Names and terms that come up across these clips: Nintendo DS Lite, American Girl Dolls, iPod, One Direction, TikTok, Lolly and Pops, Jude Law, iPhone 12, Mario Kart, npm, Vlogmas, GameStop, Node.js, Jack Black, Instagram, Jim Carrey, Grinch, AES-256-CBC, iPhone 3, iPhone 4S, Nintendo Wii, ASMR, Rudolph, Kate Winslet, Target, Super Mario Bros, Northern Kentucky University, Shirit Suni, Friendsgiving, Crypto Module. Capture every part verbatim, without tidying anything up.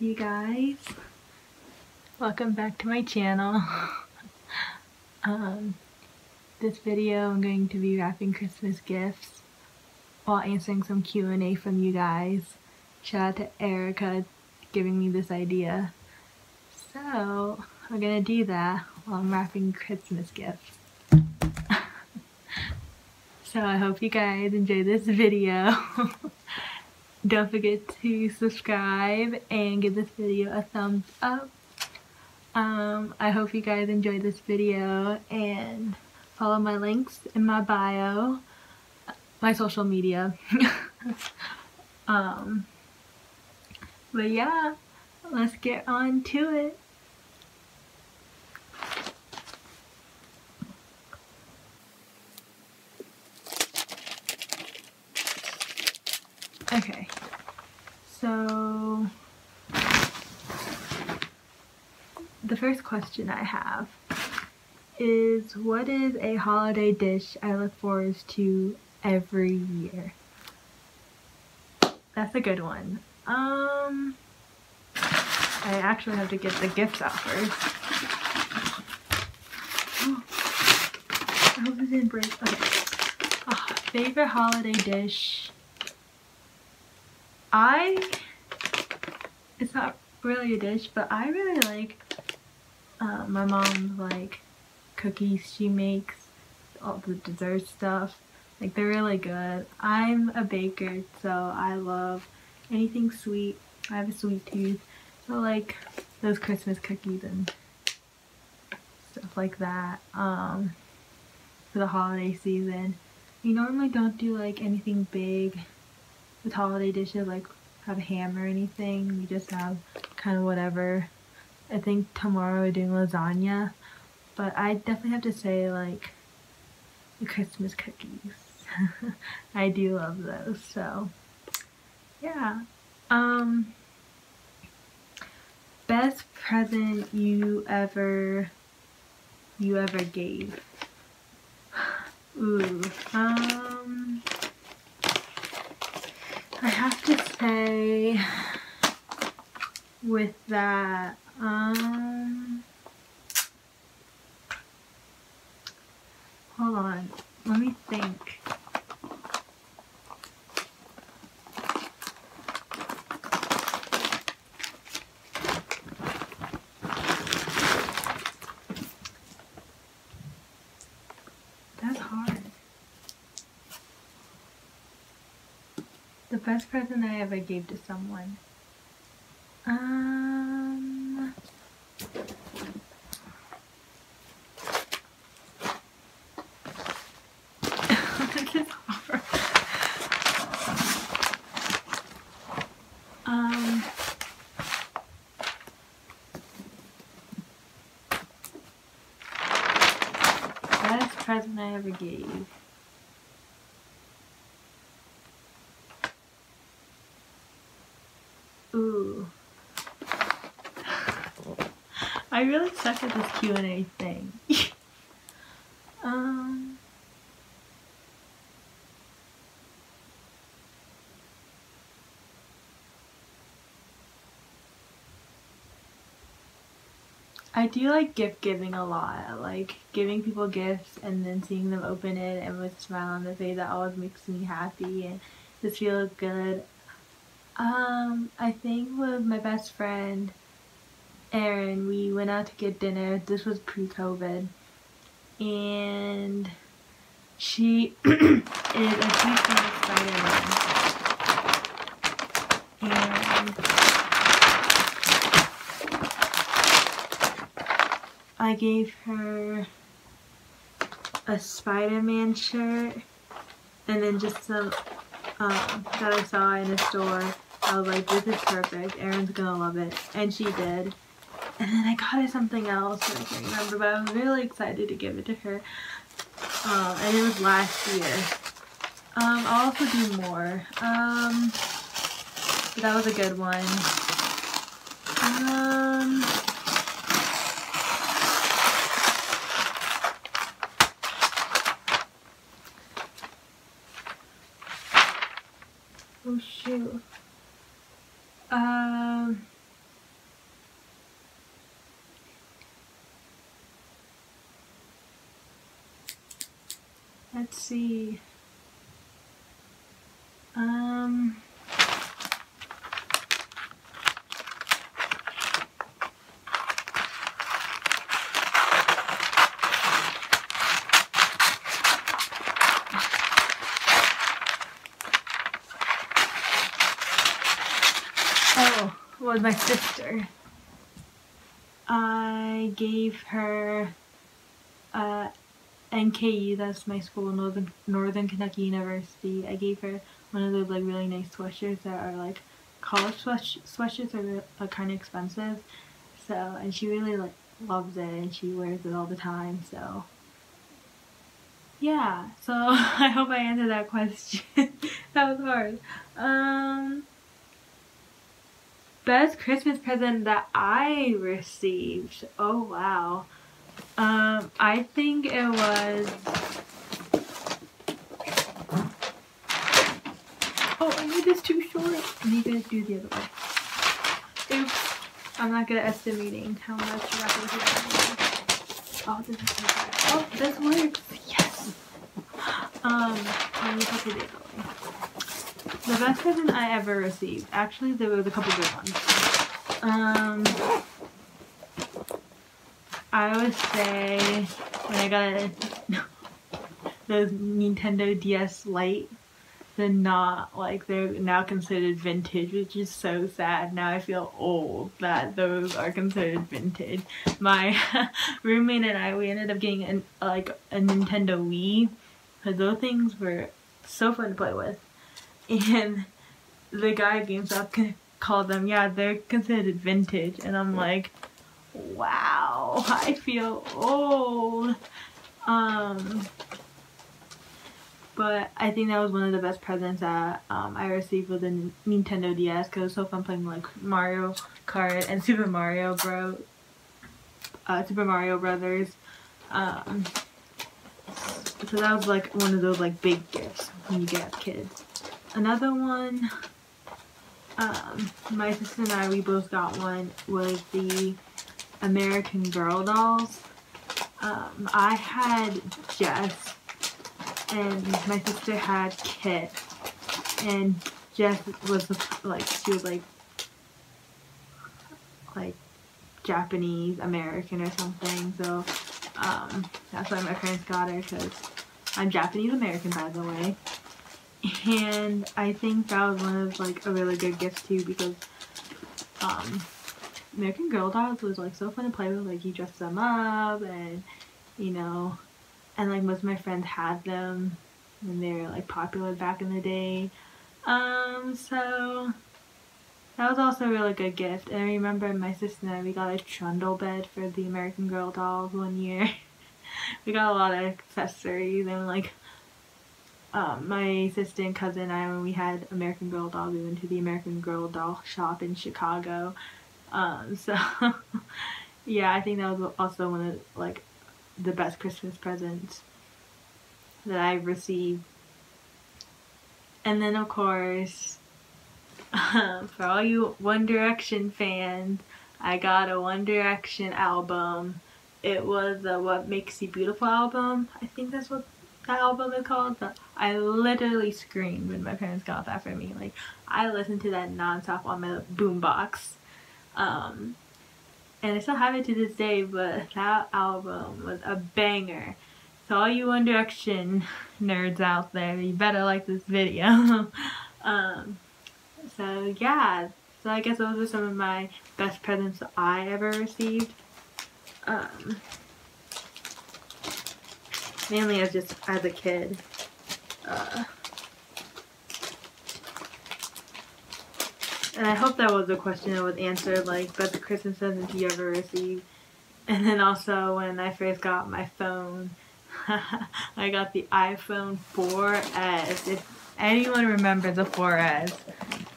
you guys. Welcome back to my channel. um, this video I'm going to be wrapping Christmas gifts while answering some Q and A from you guys. Shout out to Erica giving me this idea. So we're gonna do that while I'm wrapping Christmas gifts. So I hope you guys enjoy this video. Don't forget to subscribe and give this video a thumbs up. Um, I hope you guys enjoyed this video and follow my links in my bio, my social media. um, but yeah, let's get on to it. Okay, so the first question I have is, what is a holiday dish I look forward to every year? That's a good one. Um, I actually have to get the gifts out first. Oh, I hope it didn't break. Okay, oh, favorite holiday dish. I, it's not really a dish, but I really like uh, my mom's like cookies she makes, all the dessert stuff, like they're really good. I'm a baker, so I love anything sweet. I have a sweet tooth, so like those Christmas cookies and stuff like that um, for the holiday season. We normally don't do like anything big with holiday dishes, like have ham or anything. We just have kind of whatever. I think tomorrow we're doing lasagna, but I definitely have to say like the Christmas cookies. I do love those, so yeah. Um, best present you ever you ever gave. Ooh. Um. I have to say with that, um, hold on, let me think. Best present I ever gave to someone. Um, this is hard. Um, best present I ever gave. I really suck at this Q and A thing. um, I do like gift giving a lot. Like giving people gifts and then seeing them open it and with a smile on their face, that always makes me happy and just feels good. Um, I think with my best friend Erin, we went out to get dinner. This was pre-COVID, and she is a huge fan of Spider-Man, and I gave her a Spider-Man shirt, and then just some um, that I saw in a store. I was like, this is perfect. Erin's gonna love it, and she did. And then I got her something else, I can't remember, but I was really excited to give it to her. Um, and it was last year. Um, I'll also do more. Um, but that was a good one. Um, oh shoot. Um... Let's see. Um, oh, well, my sister. I gave her uh, N K U, that's my school, Northern, Northern Kentucky University. I gave her one of those like really nice sweatshirts that are like college sweats sweatshirts are, are kind of expensive. So, and she really like loves it and she wears it all the time. So, yeah. So I hope I answered that question. That was hard. Um, best Christmas present that I received. Oh wow. Um, I think it was. Oh, I made this too short. I need to do the other way. Oops. I'm not good at estimating how much that was. Oh, this is so bad. Oh, this works. Yes. Um, I need to do the other way. The best present I ever received. Actually, there was a couple good ones. Um, I would say when I got a, the Nintendo D S Lite, they're not like they're now considered vintage, which is so sad. Now I feel old that those are considered vintage. My roommate and I, we ended up getting an, like a Nintendo Wii, because those things were so fun to play with. And the guy at GameStop called them, yeah, they're considered vintage. And I'm like, wow, I feel old. Um, but I think that was one of the best presents that um, I received with the Nintendo D S, because it was so fun playing like Mario Kart and Super Mario Bros. Uh, Super Mario Brothers. Um, so that was like one of those like big gifts when you get kids. Another one, um, my sister and I, we both got one, was the American Girl Dolls. Um, I had Jess, and my sister had Kit, and Jess was, like, she was, like, like, Japanese American or something, so, um, that's why my parents got her, because I'm Japanese American, by the way. And I think that was one of like a really good gift too, because um, American Girl Dolls was like so fun to play with. Like you dress them up, and you know, and like most of my friends had them when they were like popular back in the day. Um, so that was also a really good gift. And I remember my sister and I, we got a trundle bed for the American Girl Dolls one year. We got a lot of accessories and like. Um, my sister and cousin and I, when we had American Girl Dolls, we went to the American Girl Doll shop in Chicago. Um, so, yeah, I think that was also one of, like, the best Christmas presents that I've received. And then, of course, for all you One Direction fans, I got a One Direction album. It was the What Makes You Beautiful album. I think that's what that album is called. I literally screamed when my parents got that for me. Like, I listened to that non-stop on my boombox. Um, and I still have it to this day, but that album was a banger. So all you One Direction nerds out there, you better like this video. um, so yeah, so I guess those are some of my best presents that I ever received. Um... Mainly as just as a kid. Uh, and I hope that was a question that was answered, like best Christmas present you ever received. And then also when I first got my phone, I got the iPhone four S. If anyone remembers the four S,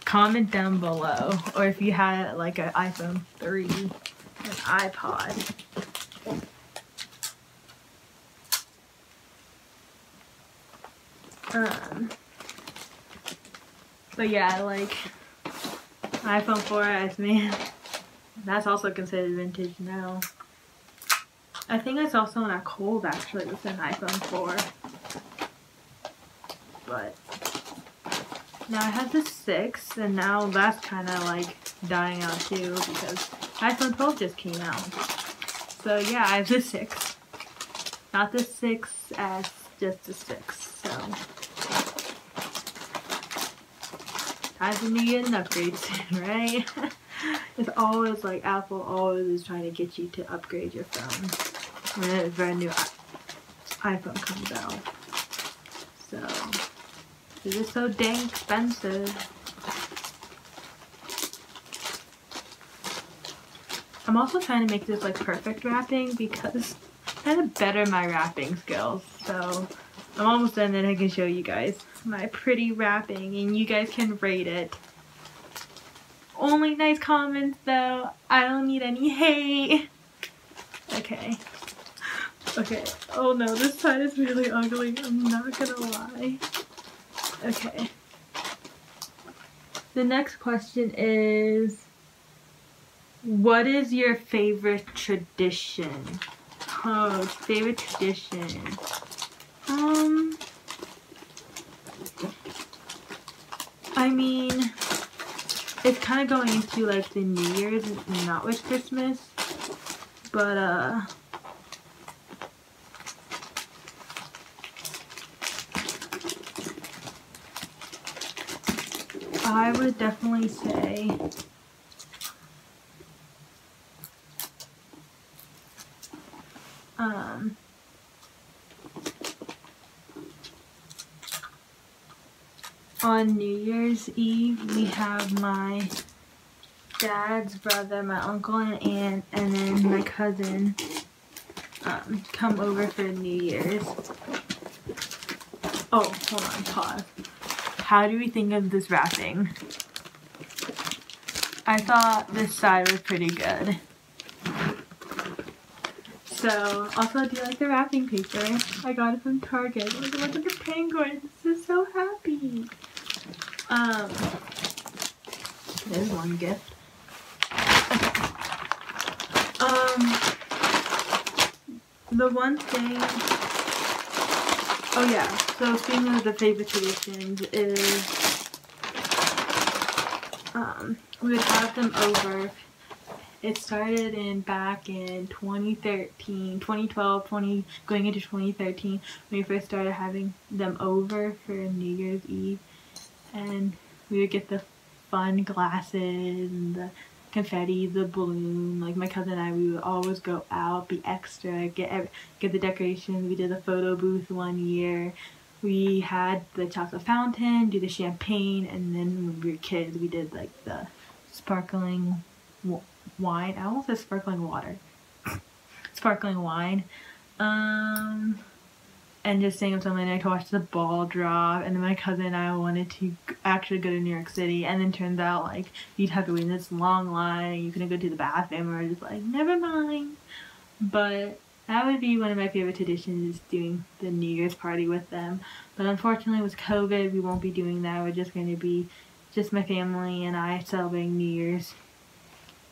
comment down below. Or if you had like an iPhone three, an iPod. Um, but yeah, like, iPhone four S, man, that's also considered vintage now. I think it's also not cold, actually, with an iPhone four. but now I have the six, and now that's kind of like dying out too because iPhone twelve just came out. So yeah, I have the six, not the six S, just the six. So time for me to get an upgrade soon, right? It's always like Apple always is trying to get you to upgrade your phone when a brand new iPhone comes out. So it's just so dang expensive. I'm also trying to make this like perfect wrapping because I'm trying to better my wrapping skills. So I'm almost done, and I can show you guys my pretty wrapping and you guys can rate it. Only nice comments though. I don't need any hate. Okay. Okay. Oh no, this side is really ugly. I'm not gonna lie. Okay. The next question is, what is your favorite tradition? Oh, favorite tradition. Um, I mean, it's kind of going into like the New Year's, not with Christmas, but uh, I would definitely say um, on New Year's Eve, we have my dad's brother, my uncle and aunt, and then my cousin um, come over for New Year's. Oh, hold on, pause. How do we think of this wrapping? I thought this side was pretty good. So, also I do like the wrapping paper. I got it from Target. Look, look at the penguin. This is so happy. Um, there's one gift. Okay. Um, the one thing. Oh yeah, so speaking of the favorite traditions is um, we would have them over. It started in back in twenty thirteen, twenty twelve, twenty going into twenty thirteen when we first started having them over for New Year's Eve, and we would get the fun glasses and the confetti, the balloon. Like my cousin and I, we would always go out, be extra, get every, get the decorations. We did a photo booth one year. We had the chocolate fountain, do the champagne, and then when we were kids, we did like the sparkling wine. I almost said sparkling water. Sparkling wine. Um, and just staying up till midnight to watch the ball drop. And then my cousin and I wanted to actually go to New York City, and then turns out like you'd have to wait in this long line and you couldn't go to the bathroom, or just like never mind. But that would be one of my favorite traditions, is doing the New Year's party with them. But unfortunately with COVID we won't be doing that. We're just going to be just my family and I celebrating New Year's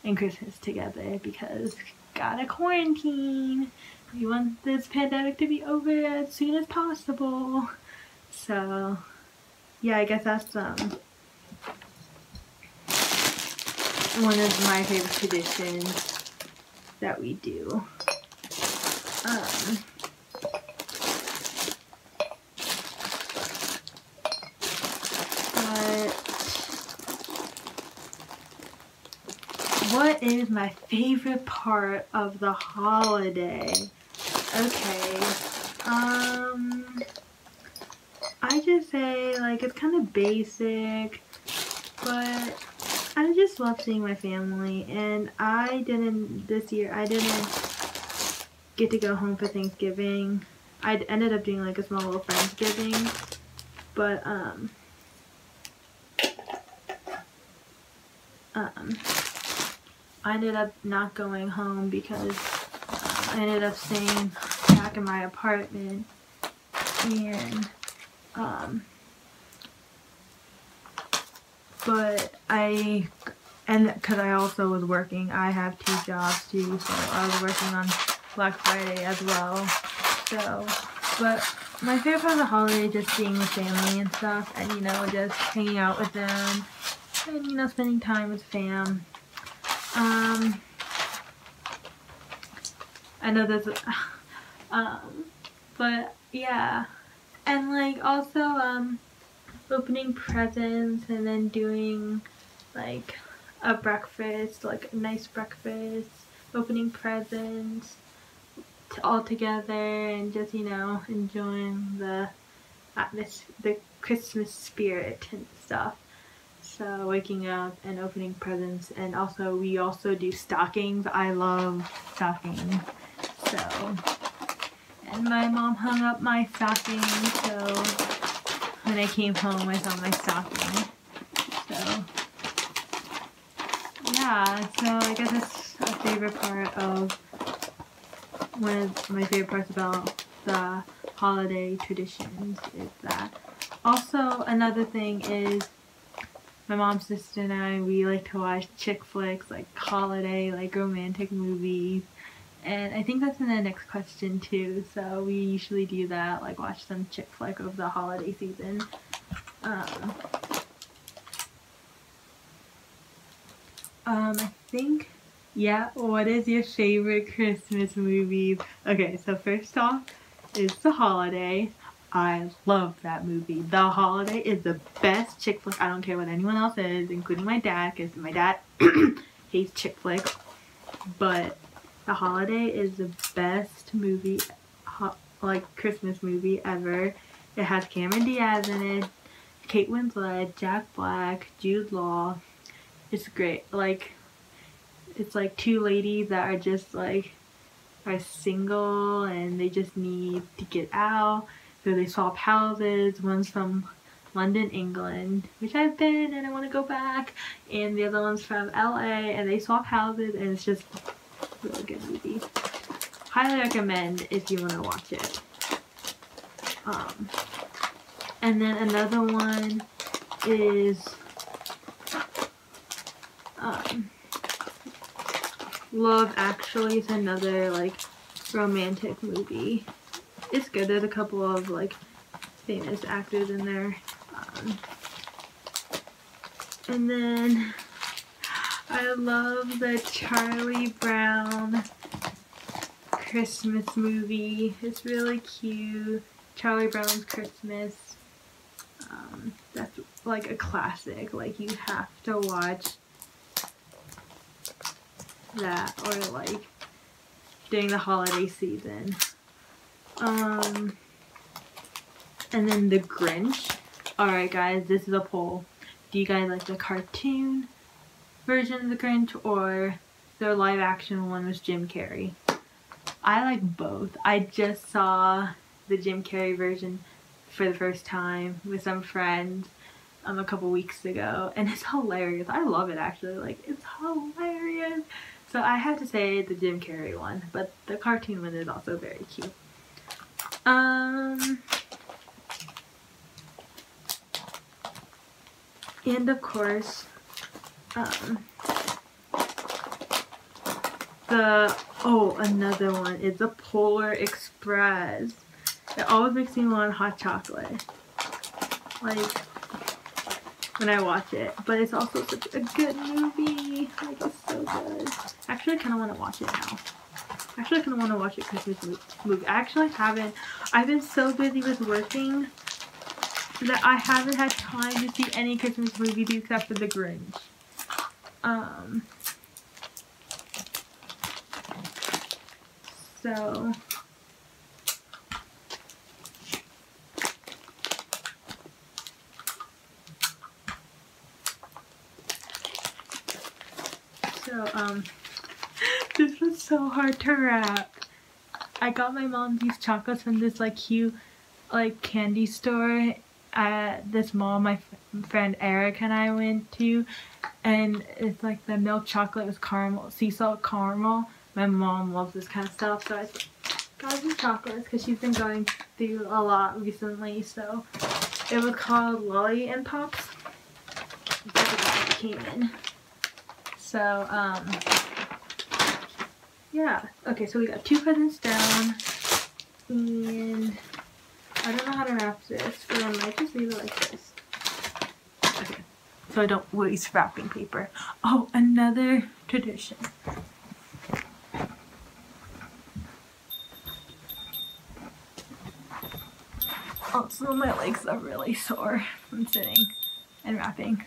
and Christmas together because gotta quarantine. We want this pandemic to be over as soon as possible. So yeah, I guess that's um one of my favorite traditions that we do. Um, but what is my favorite part of the holiday? Okay, um, I just say like it's kind of basic, but I just love seeing my family, and I didn't, this year, I didn't get to go home for Thanksgiving. I ended up doing like a small little Friendsgiving, but um, um, I ended up not going home because I ended up staying back in my apartment, and um but I and because I also was working, I have two jobs too, so I was working on Black Friday as well. So but My favorite part of the holiday is just being with family and stuff, and you know, just hanging out with them, and you know, spending time with fam. Um, I know that's, um, but yeah, and like also um, opening presents and then doing like a breakfast, like a nice breakfast, opening presents. All together and just, you know, enjoying the atmosphere, the Christmas spirit and stuff. So waking up and opening presents, and also we also do stockings. I love stockings. So, and my mom hung up my stocking, so when I came home I saw my stocking. So yeah, so I guess that's a favorite part of one of my favorite parts about the holiday traditions is that. Also, another thing is my mom's sister and I, we like to watch chick flicks, like holiday, like romantic movies. And I think that's in the next question too. So we usually do that, like watch some chick flick over the holiday season. Um, um I think... Yeah, what is your favorite Christmas movies? Okay, so first off is The Holiday. I love that movie. The Holiday is the best chick flick. I don't care what anyone else is, including my dad, because my dad hates chick flicks. But The Holiday is the best movie, like Christmas movie ever. It has Cameron Diaz in it, Kate Winslet, Jack Black, Jude Law. It's great. Like, it's like two ladies that are just like are single and they just need to get out, so they swap houses. One's from London, England, which I've been and I want to go back, and the other one's from L A, and they swap houses, and it's just a really good movie. Highly recommend if you want to watch it. Um, and then another one is um Love Actually is another like romantic movie. It's good. There's a couple of like famous actors in there. Um, and then I love the Charlie Brown Christmas movie. It's really cute. Charlie Brown's Christmas. Um, that's like a classic. Like you have to watch that, or like during the holiday season. Um and then The Grinch. Alright guys, this is a poll. Do you guys like the cartoon version of The Grinch or their live action one with Jim Carrey? I like both. I just saw the Jim Carrey version for the first time with some friends um a couple weeks ago, and it's hilarious. I love it actually. Like, it's hilarious. So I have to say the Jim Carrey one, but the cartoon one is also very cute. Um, and of course, um, the, oh, another one is the Polar Express. It always makes me want hot chocolate, like, when I watch it. But it's also such a good movie. Like, it's so good. Actually, I kind of want to watch it now. Actually, I kind of want to watch it because it's a movie. I actually haven't. I've been so busy with working that I haven't had time to see any Christmas movies except for The Grinch. Um. So. So, um, this was so hard to wrap. I got my mom these chocolates from this, like, cute, like, candy store at this mall my friend Eric and I went to. And it's, like, the milk chocolate with caramel, sea salt caramel. My mom loves this kind of stuff, so I got these chocolates because she's been going through a lot recently. So, it was called Lolly and Pops. That's what it came in. So, um, yeah. Okay, so we got two presents down, and I don't know how to wrap this, but I might just leave it like this. Okay, so I don't waste wrapping paper. Oh, another tradition. Also, my legs are really sore from sitting and wrapping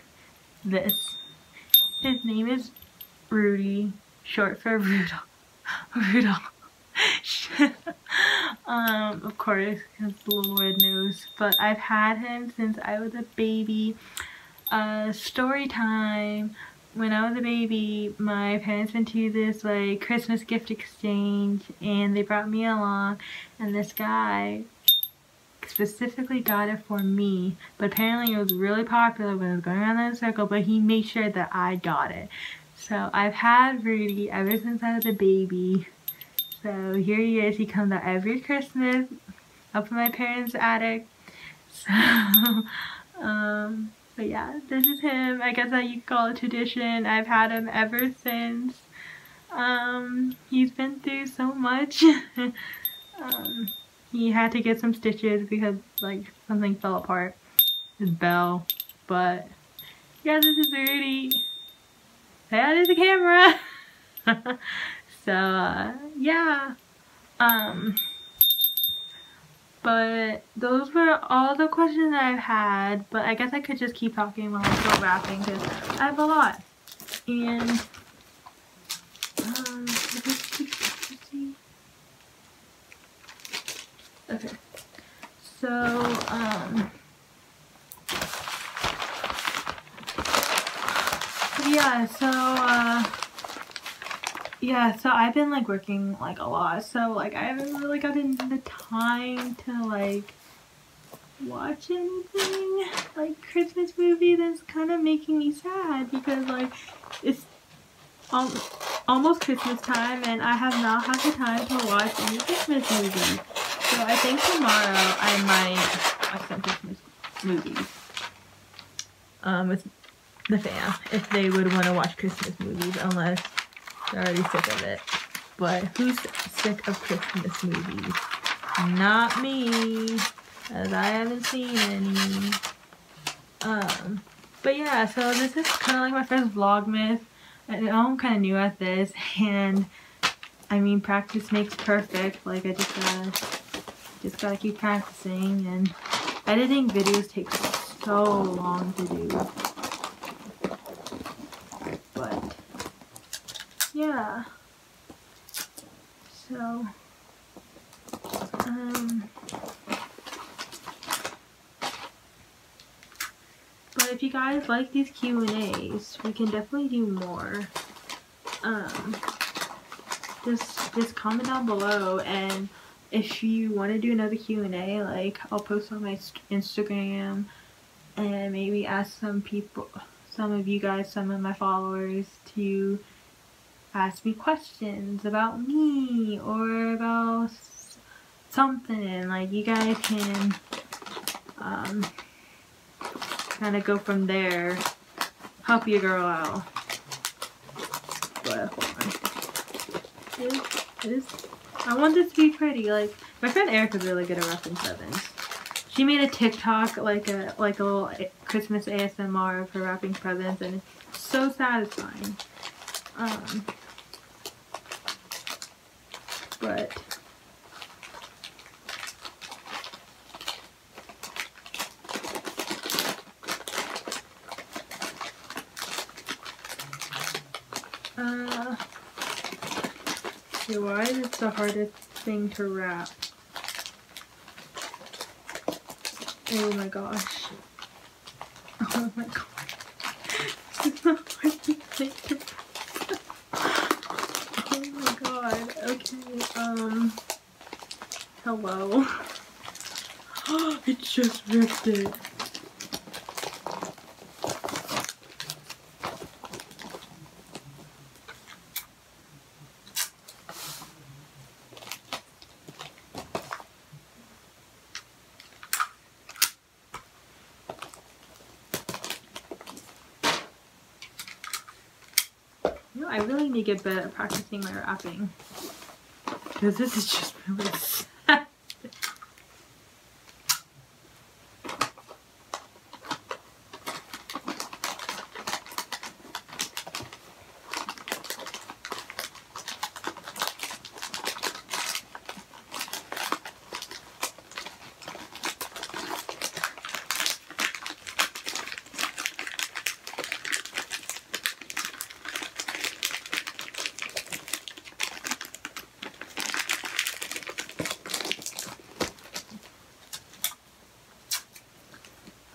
this. His name is Rudy, short for Rudolph. Rudolph. um, of course, because the little red nose. But I've had him since I was a baby. Uh, story time. When I was a baby, my parents went to this like Christmas gift exchange, and they brought me along, and this guy specifically got it for me, but apparently it was really popular when I was going around in a circle, but he made sure that I got it. So I've had Rudy ever since I was a baby. So here he is. He comes out every Christmas up in my parents' attic. So um but yeah, this is him. I guess that you could call it tradition. I've had him ever since. Um he's been through so much. um He had to get some stitches because like something fell apart, his bell. But yeah, this is Rudy. That is the camera. So uh, yeah, um, but those were all the questions that I've had. But I guess I could just keep talking while I'm still wrapping because I have a lot. And um, okay, so, um, yeah, so, uh, yeah, so I've been, like, working, like, a lot, so, like, I haven't really gotten the time to, like, watch anything, like, Christmas movie. That's kind of making me sad, because, like, it's al almost Christmas time, and I have not had the time to watch any Christmas movies. So I think tomorrow I might watch some Christmas movies um, with the fam, if they would want to watch Christmas movies, unless they're already sick of it. But who's sick of Christmas movies? Not me, as I haven't seen any. Um, but yeah, so this is kind of like my first Vlogmas. I'm kind of new at this, and I mean, practice makes perfect. Like, I just gotta... Just gotta keep practicing, and editing videos takes so long to do. But yeah. So um but if you guys like these Q and A's, we can definitely do more. Um just just comment down below, and if you want to do another Q and A, like, I'll post on my Instagram and maybe ask some people, some of you guys, some of my followers to ask me questions about me or about something. Like, you guys can um, kind of go from there, help your girl out. But hold on. This, this. I want this to be pretty. Like, my friend Erica's really good at wrapping sevens. She made a TikTok, like a like a little Christmas A S M R of her wrapping presents, and it's so satisfying. Um, but uh. Why is it the hardest thing to wrap? Oh my gosh. Oh my gosh. It's the hardest thing to wrap. Oh my god. Okay, um. Hello. It just ripped it. I really need to get better at practicing my wrapping, because this is just really sad.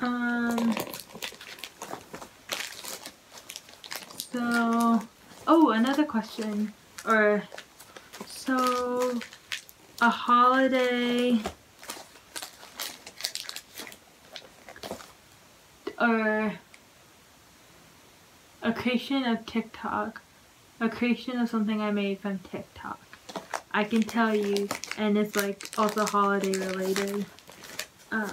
Um, so, oh, another question, or, so, a holiday, or a creation of TikTok, a creation of something I made from TikTok. I can tell you, and it's like also holiday related. Uh,